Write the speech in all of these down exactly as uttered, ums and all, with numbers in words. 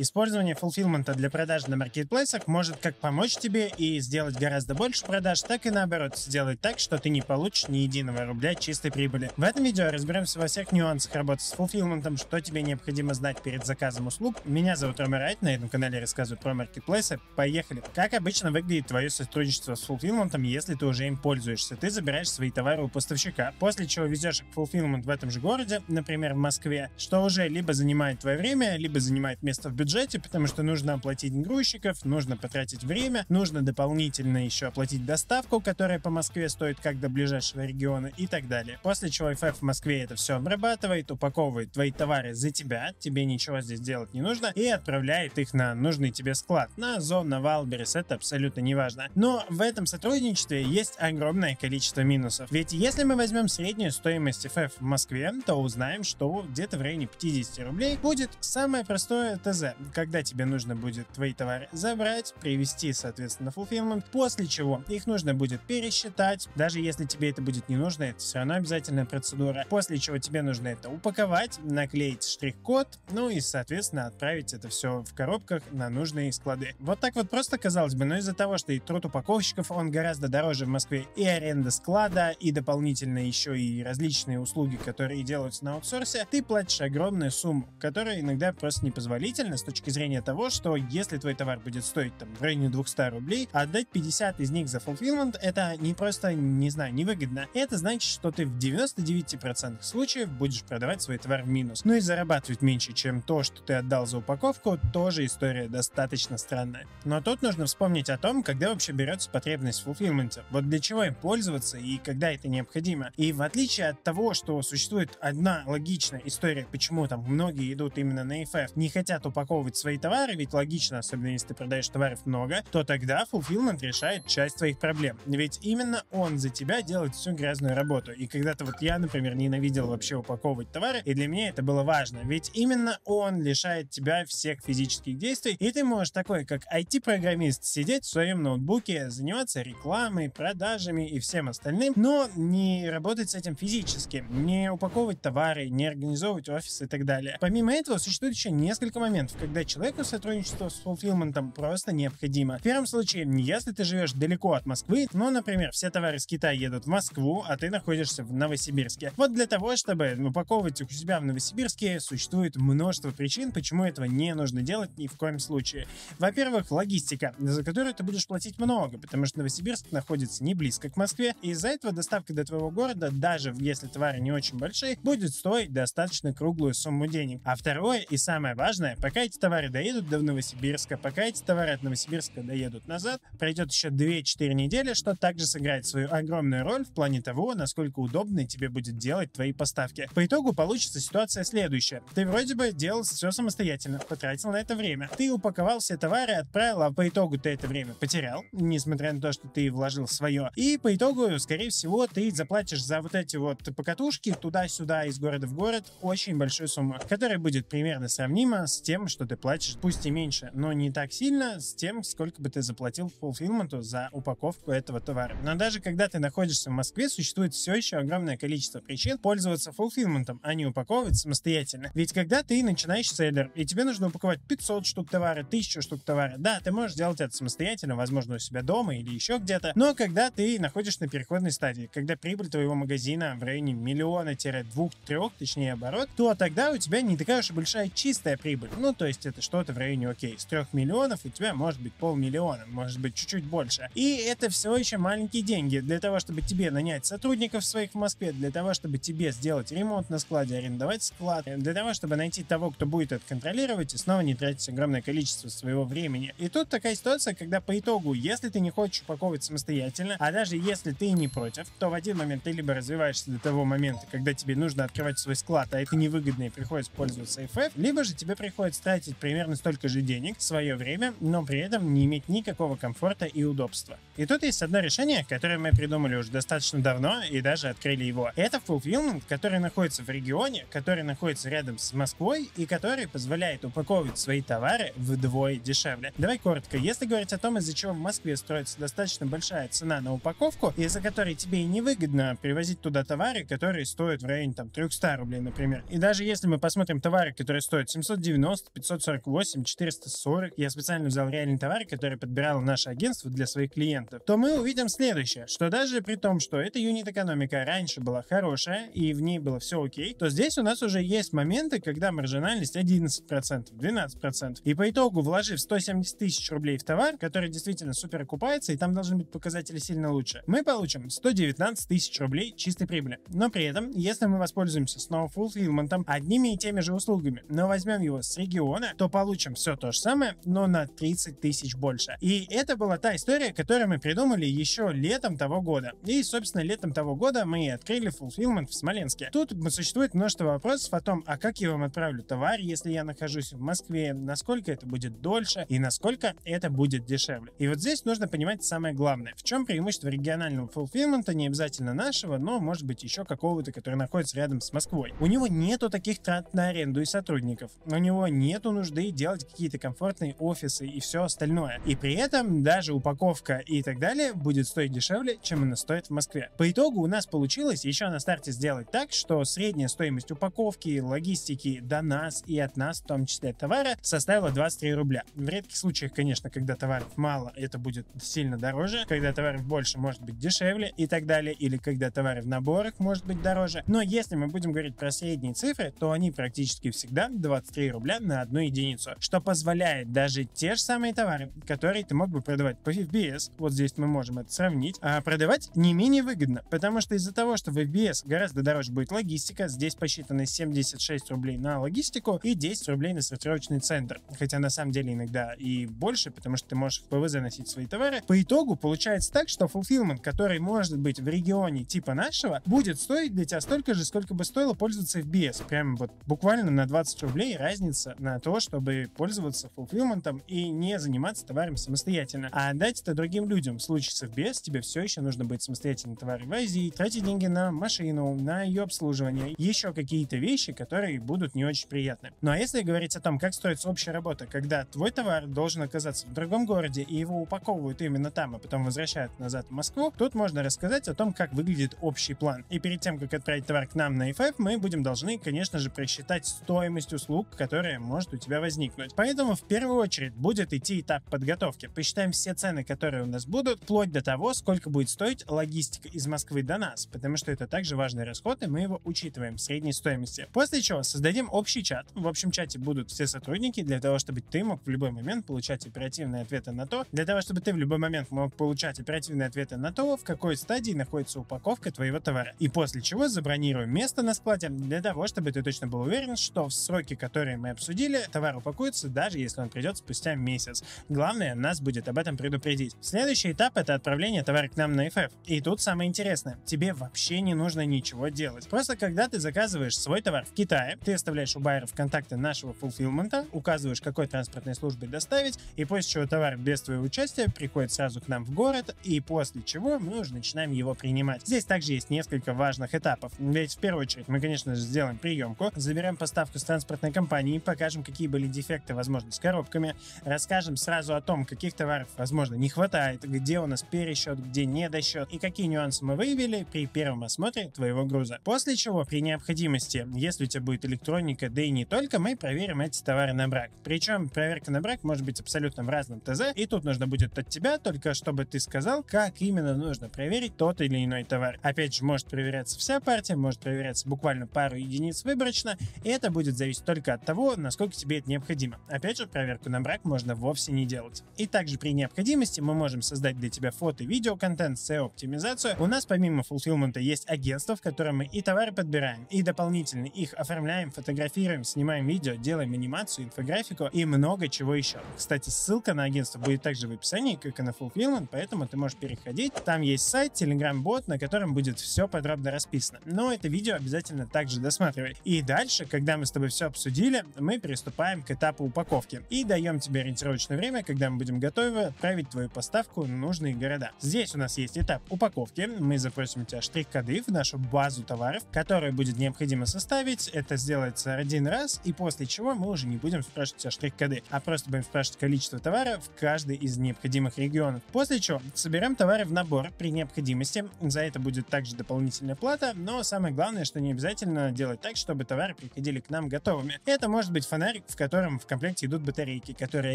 Использование фулфилмента для продаж на маркетплейсах может как помочь тебе и сделать гораздо больше продаж, так и наоборот, сделать так, что ты не получишь ни единого рубля чистой прибыли. В этом видео разберемся во всех нюансах работы с фулфилментом, что тебе необходимо знать перед заказом услуг. Меня зовут Рома Райт, на этом канале рассказываю про маркетплейсы. Поехали! Как обычно выглядит твое сотрудничество с фулфилментом, если ты уже им пользуешься? Ты забираешь свои товары у поставщика, после чего везешь их в фулфилмент в этом же городе, например, в Москве, что уже либо занимает твое время, либо занимает место в бюджете, потому что нужно оплатить грузчиков, нужно потратить время, нужно дополнительно еще оплатить доставку, которая по Москве стоит как до ближайшего региона и так далее. После чего эф эф в Москве это все обрабатывает, упаковывает твои товары за тебя, тебе ничего здесь делать не нужно, и отправляет их на нужный тебе склад, на Озон, на Валберес, это абсолютно не важно. Но в этом сотрудничестве есть огромное количество минусов, ведь если мы возьмем среднюю стоимость эф эф в Москве, то узнаем, что где-то в районе пятидесяти рублей будет самое простое тэ зэ, когда тебе нужно будет твои товары забрать, привезти, соответственно, фулфилмент, после чего их нужно будет пересчитать, даже если тебе это будет не нужно, это все равно обязательная процедура, после чего тебе нужно это упаковать, наклеить штрих-код, ну и, соответственно, отправить это все в коробках на нужные склады. Вот так вот просто, казалось бы, но из-за того, что и труд упаковщиков, он гораздо дороже в Москве, и аренда склада, и дополнительно еще и различные услуги, которые делаются на аутсорсе, ты платишь огромную сумму, которая иногда просто непозволительна с точки зрения того, что если твой товар будет стоить там в районе двухсот рублей, отдать пятьдесят из них за фулфилмент, это не просто, не знаю, невыгодно. Это значит, что ты в девяноста девяти процентах случаев будешь продавать свой товар в минус. Ну и зарабатывать меньше, чем то, что ты отдал за упаковку, тоже история достаточно странная. Но тут нужно вспомнить о том, когда вообще берется потребность в фулфилменте. Вот для чего им пользоваться и когда это необходимо. И в отличие от того, что существует одна логичная история, почему там многие идут именно на эф эф, не хотят упаковывать свои товары, ведь логично, особенно если ты продаешь товаров много, то тогда фулфилмент решает часть твоих проблем. Ведь именно он за тебя делает всю грязную работу. И когда-то вот я, например, ненавидел вообще упаковывать товары, и для меня это было важно. Ведь именно он лишает тебя всех физических действий, и ты можешь такой, как ай ти-программист, сидеть в своем ноутбуке, заниматься рекламой, продажами и всем остальным, но не работать с этим физически, не упаковывать товары, не организовывать офис и так далее. Помимо этого, существует еще несколько моментов, когда человеку сотрудничество с фулфилментом просто необходимо. В первом случае, если ты живешь далеко от Москвы, ну, например, все товары из Китая едут в Москву, а ты находишься в Новосибирске. Вот для того, чтобы упаковывать у себя в Новосибирске, существует множество причин, почему этого не нужно делать ни в коем случае. Во-первых, логистика, за которую ты будешь платить много, потому что Новосибирск находится не близко к Москве, и из-за этого доставка до твоего города, даже если товары не очень большие, будет стоить достаточно круглую сумму денег. А второе и самое важное, пока эти товары доедут до Новосибирска, пока эти товары от Новосибирска доедут назад, пройдет еще две-четыре недели, что также сыграет свою огромную роль в плане того, насколько удобно тебе будет делать твои поставки. По итогу получится ситуация следующая. Ты вроде бы делал все самостоятельно, потратил на это время. Ты упаковал все товары, отправил, а по итогу ты это время потерял, несмотря на то, что ты вложил свое. И по итогу, скорее всего, ты заплатишь за вот эти вот покатушки туда-сюда, из города в город, очень большую сумму, которая будет примерно сравнима с тем, что ты платишь, пусть и меньше, но не так сильно с тем, сколько бы ты заплатил фулфилменту за упаковку этого товара. Но даже когда ты находишься в Москве, существует все еще огромное количество причин пользоваться фулфилментом, а не упаковывать самостоятельно. Ведь когда ты начинаешь селлер, и тебе нужно упаковать пятьсот штук товара, тысячу штук товара, да, ты можешь делать это самостоятельно, возможно, у себя дома или еще где-то, но когда ты находишься на переходной стадии, когда прибыль твоего магазина в районе миллиона-двух-трех, точнее оборот, то тогда у тебя не такая уж и большая чистая прибыль. Ну, то есть это что-то в районе, окей, с трёх миллионов у тебя может быть полмиллиона, может быть чуть-чуть больше. И это все еще маленькие деньги для того, чтобы тебе нанять сотрудников своих в Москве, для того, чтобы тебе сделать ремонт на складе, арендовать склад, для того, чтобы найти того, кто будет это контролировать и снова не тратить огромное количество своего времени. И тут такая ситуация, когда по итогу, если ты не хочешь упаковывать самостоятельно, а даже если ты не против, то в один момент ты либо развиваешься до того момента, когда тебе нужно открывать свой склад, а это невыгодно и приходится пользоваться эф эф, либо же тебе приходится тратить примерно столько же денег, свое время, но при этом не иметь никакого комфорта и удобства. И тут есть одно решение, которое мы придумали уже достаточно давно и даже открыли его. Это фулфилмент, который находится в регионе, который находится рядом с Москвой и который позволяет упаковывать свои товары вдвое дешевле. Давай коротко, если говорить о том, из-за чего в Москве строится достаточно большая цена на упаковку, из-за которой тебе и невыгодно привозить туда товары, которые стоят в районе там трёхсот рублей, например. И даже если мы посмотрим товары, которые стоят семьсот девяносто, пятьсот пятьсот сорок восемь четыреста сорок, я специально взял реальный товар, который подбирало наше агентство для своих клиентов, то мы увидим следующее, что даже при том, что эта юнит-экономика раньше была хорошая и в ней было все окей, то здесь у нас уже есть моменты, когда маржинальность одиннадцать процентов, двенадцать процентов. И по итогу, вложив сто семьдесят тысяч рублей в товар, который действительно супер окупается, и там должны быть показатели сильно лучше, мы получим сто девятнадцать тысяч рублей чистой прибыли. Но при этом, если мы воспользуемся снова фулфилментом, одними и теми же услугами, но возьмем его с региона, то получим все то же самое, но на тридцать тысяч больше. И это была та история, которую мы придумали еще летом того года. И, собственно, летом того года мы открыли фулфилмент в Смоленске. Тут существует множество вопросов о том, а как я вам отправлю товар, если я нахожусь в Москве, насколько это будет дольше и насколько это будет дешевле. И вот здесь нужно понимать самое главное, в чем преимущество регионального фулфилмента, не обязательно нашего, но может быть еще какого-то, который находится рядом с Москвой. У него нету таких трат на аренду и сотрудников, у него нету нужды делать какие-то комфортные офисы и все остальное. И при этом даже упаковка и так далее будет стоить дешевле, чем она стоит в Москве. По итогу у нас получилось еще на старте сделать так, что средняя стоимость упаковки, логистики до нас и от нас, в том числе товара, составила двадцать три рубля. В редких случаях, конечно, когда товаров мало, это будет сильно дороже, когда товаров больше, может быть дешевле и так далее, или когда товары в наборах, может быть дороже. Но если мы будем говорить про средние цифры, то они практически всегда двадцать три рубля на одну единицу, что позволяет даже те же самые товары, которые ты мог бы продавать по эф би эс, вот здесь мы можем это сравнить, а продавать не менее выгодно, потому что из-за того, что в эф би эс гораздо дороже будет логистика, здесь посчитаны семьдесят шесть рублей на логистику и десять рублей на сортировочный центр, хотя на самом деле иногда и больше, потому что ты можешь в пэ вэ зэ носить свои товары. По итогу получается так, что фулфилмент, который может быть в регионе типа нашего, будет стоить для тебя столько же, сколько бы стоило пользоваться эф би эс, прям вот буквально на двадцать рублей разница на то, чтобы пользоваться фулфилментом и не заниматься товаром самостоятельно, а отдать это другим людям. В случае с эф би эс тебе все еще нужно быть самостоятельным товаром в Азии, тратить деньги на машину, на ее обслуживание, еще какие-то вещи, которые будут не очень приятны. Ну а если говорить о том, как строится общая работа, когда твой товар должен оказаться в другом городе и его упаковывают именно там, а потом возвращают назад в Москву, тут можно рассказать о том, как выглядит общий план. И перед тем, как отправить товар к нам на эф эф, мы будем должны, конечно же, просчитать стоимость услуг, которая может у тебя возникнуть. Поэтому в первую очередь будет идти этап подготовки. Посчитаем все цены, которые у нас будут, вплоть до того, сколько будет стоить логистика из Москвы до нас, потому что это также важный расход, и мы его учитываем в средней стоимости. После чего создадим общий чат. В общем чате будут все сотрудники для того, чтобы ты мог в любой момент получать оперативные ответы на то, для того, чтобы ты в любой момент мог получать оперативные ответы на то, в какой стадии находится упаковка твоего товара. И после чего забронируем место на складе для того, чтобы ты точно был уверен, что в сроки, которые мы обсудили, товар упакуется, даже если он придет спустя месяц. Главное, нас будет об этом предупредить. Следующий этап — это отправление товара к нам на эф эф. И тут самое интересное, тебе вообще не нужно ничего делать. Просто когда ты заказываешь свой товар в Китае, ты оставляешь у байеров контакты нашего фулфилмента, указываешь, какой транспортной службе доставить, и после чего товар без твоего участия приходит сразу к нам в город, и после чего мы уже начинаем его принимать. Здесь также есть несколько важных этапов, ведь в первую очередь мы, конечно же, сделаем приемку, заберем поставку с транспортной компании, покажем, какие были дефекты, возможно, с коробками, расскажем сразу о том, каких товаров, возможно, не хватает, где у нас пересчет, где недосчет, и какие нюансы мы выявили при первом осмотре твоего груза. После чего, при необходимости, если у тебя будет электроника, да и не только, мы проверим эти товары на брак. Причем проверка на брак может быть абсолютно в разном тэ зэ, и тут нужно будет от тебя только, чтобы ты сказал, как именно нужно проверить тот или иной товар. Опять же, может проверяться вся партия, может проверяться буквально пару единиц выборочно, и это будет зависеть только от того, насколько тебе это необходимо. Опять же, проверку на брак можно вовсе не делать. И также при необходимости мы можем создать для тебя фото, видео, контент, эс и о-оптимизацию. У нас помимо фулфилмента есть агентство, в котором мы и товары подбираем, и дополнительно их оформляем, фотографируем, снимаем видео, делаем анимацию, инфографику и много чего еще. Кстати, ссылка на агентство будет также в описании, как и на фулфилмент, поэтому ты можешь переходить. Там есть сайт, телеграм-бот, на котором будет все подробно расписано. Но это видео обязательно также досматривай. И дальше, когда мы с тобой все обсудили, мы приступаем к этапу упаковки и даем тебе ориентировочное время, когда мы будем готовы отправить твою поставку в нужные города. Здесь у нас есть этап упаковки. Мы запросим у тебя штрих-коды в нашу базу товаров, которую будет необходимо составить. Это сделается один раз, и после чего мы уже не будем спрашивать о штрих-коды, а просто будем спрашивать количество товара в каждый из необходимых регионов. После чего соберем товары в набор при необходимости. За это будет также дополнительная плата, но самое главное, что не обязательно делать так, чтобы товары приходили к нам готовыми. Это может быть фонарь наборик, в котором в комплекте идут батарейки, которые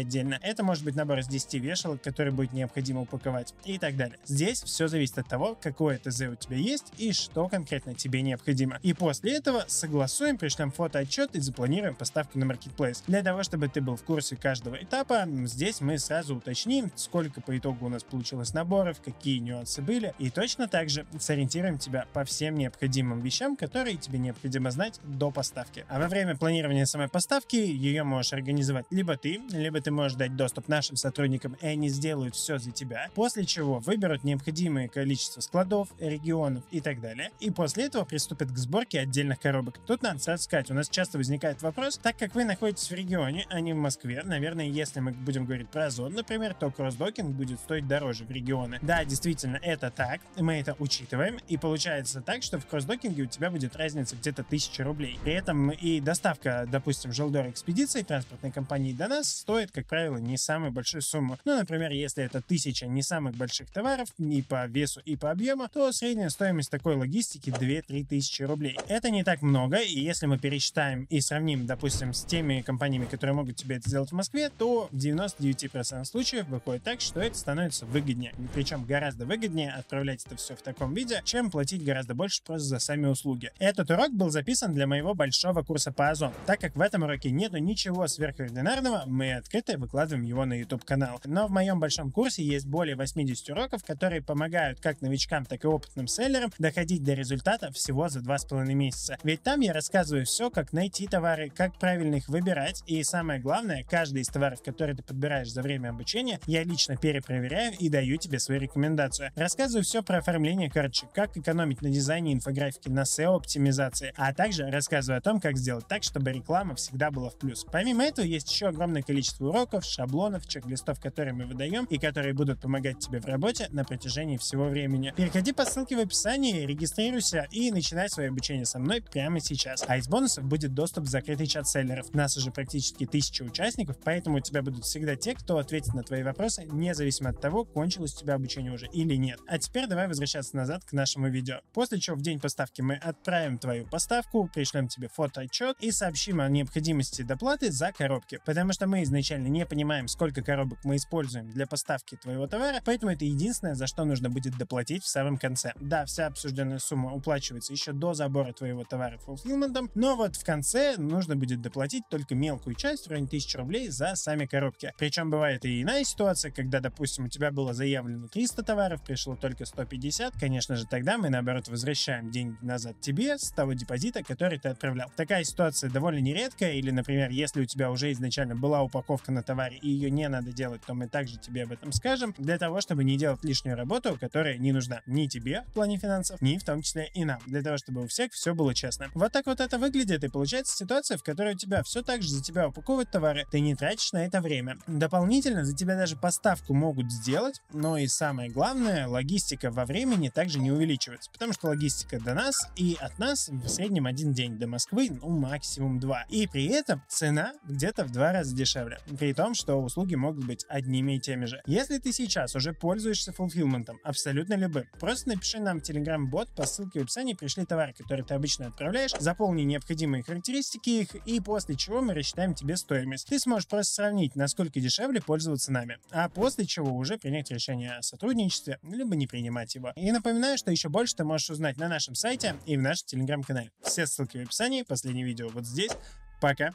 отдельно. Это может быть набор из десяти вешалок, который будет необходимо упаковать, и так далее. Здесь все зависит от того, какое ТЗ у тебя есть и что конкретно тебе необходимо. И после этого согласуем, пришлем фотоотчет и запланируем поставки на маркетплейс. Для того, чтобы ты был в курсе каждого этапа, здесь мы сразу уточним, сколько по итогу у нас получилось наборов, какие нюансы были, и точно так же сориентируем тебя по всем необходимым вещам, которые тебе необходимо знать до поставки. А во время планирования самой поставки ее можешь организовать либо ты, либо ты можешь дать доступ нашим сотрудникам, и они сделают все за тебя, после чего выберут необходимое количество складов, регионов и так далее, и после этого приступят к сборке отдельных коробок. Тут надо сразу сказать, у нас часто возникает вопрос, так как вы находитесь в регионе, а не в Москве, наверное, если мы будем говорить про Озон, например, то кросс-докинг будет стоить дороже в регионы. Да, действительно, это так, мы это учитываем, и получается так, что в кросс-докинге у тебя будет разница где-то тысяча рублей. При этом и доставка, допустим, Желдор экспедиции транспортной компании до нас стоит, как правило, не самую большую сумму. Ну, например, если это тысяча не самых больших товаров, ни по весу и по объему, то средняя стоимость такой логистики две-три тысячи рублей. Это не так много, и если мы пересчитаем и сравним, допустим, с теми компаниями, которые могут тебе это сделать в Москве, то в девяноста девяти процентах случаев выходит так, что это становится выгоднее. Причем гораздо выгоднее отправлять это все в таком виде, чем платить гораздо больше просто за сами услуги. Этот урок был записан для моего большого курса по Озону. Так как в этом уроке нету ничего сверхординарного, мы открыто выкладываем его на YouTube-канал. Но в моем большом курсе есть более восьмидесяти уроков, которые помогают как новичкам, так и опытным селлерам доходить до результата всего за два с половиной месяца. Ведь там я рассказываю все, как найти товары, как правильно их выбирать, и самое главное, каждый из товаров, которые ты подбираешь за время обучения, я лично перепроверяю и даю тебе свою рекомендацию. Рассказываю все про оформление карточек, как экономить на дизайне, инфографике, на сео-оптимизации, а также рассказываю о том, как сделать так, чтобы реклама всегда была в плюс. Помимо этого, есть еще огромное количество уроков, шаблонов, чек-листов, которые мы выдаем и которые будут помогать тебе в работе на протяжении всего времени. Переходи по ссылке в описании, регистрируйся и начинай свое обучение со мной прямо сейчас. А из бонусов будет доступ в закрытый чат селлеров. Нас уже практически тысяча участников, поэтому у тебя будут всегда те, кто ответит на твои вопросы, независимо от того, кончилось у тебя обучение уже или нет. А теперь давай возвращаться назад к нашему видео. После чего в день поставки мы отправим твою поставку, пришлем тебе фотоотчет и сообщим о необходимости доплаты за коробки. Потому что мы изначально не понимаем, сколько коробок мы используем для поставки твоего товара, поэтому это единственное, за что нужно будет доплатить в самом конце. Да, вся обсужденная сумма уплачивается еще до забора твоего товара фулфилментом, но вот в конце нужно будет доплатить только мелкую часть, в районе тысячи рублей за сами коробки. Причем бывает и иная ситуация, когда, допустим, у тебя было заявлено триста товаров, пришло только сто пятьдесят, конечно же, тогда мы, наоборот, возвращаем деньги назад тебе с того депозита, который ты отправлял. Такая ситуация довольно нередкая, или, например, если у тебя уже изначально была упаковка на товаре и ее не надо делать, то мы также тебе об этом скажем, для того, чтобы не делать лишнюю работу, которая не нужна ни тебе в плане финансов, ни в том числе и нам, для того, чтобы у всех все было честно. Вот так вот это выглядит, и получается ситуация, в которой у тебя все так же за тебя упаковывают товары, ты не тратишь на это время. Дополнительно за тебя даже поставку могут сделать, но и самое главное, логистика во времени также не увеличивается, потому что логистика до нас и от нас в среднем один день, до Москвы, ну, максимум два. И при этом цена где-то в два раза дешевле, при том, что услуги могут быть одними и теми же. Если ты сейчас уже пользуешься фулфилментом, абсолютно любым, просто напиши нам в Telegram-бот по ссылке в описании, пришли товары, которые ты обычно отправляешь, заполни необходимые характеристики их, и после чего мы рассчитаем тебе стоимость. Ты сможешь просто сравнить, насколько дешевле пользоваться нами, а после чего уже принять решение о сотрудничестве, либо не принимать его. И напоминаю, что еще больше ты можешь узнать на нашем сайте и в нашем Telegram-канале. Все ссылки в описании, последнее видео вот здесь. Пока!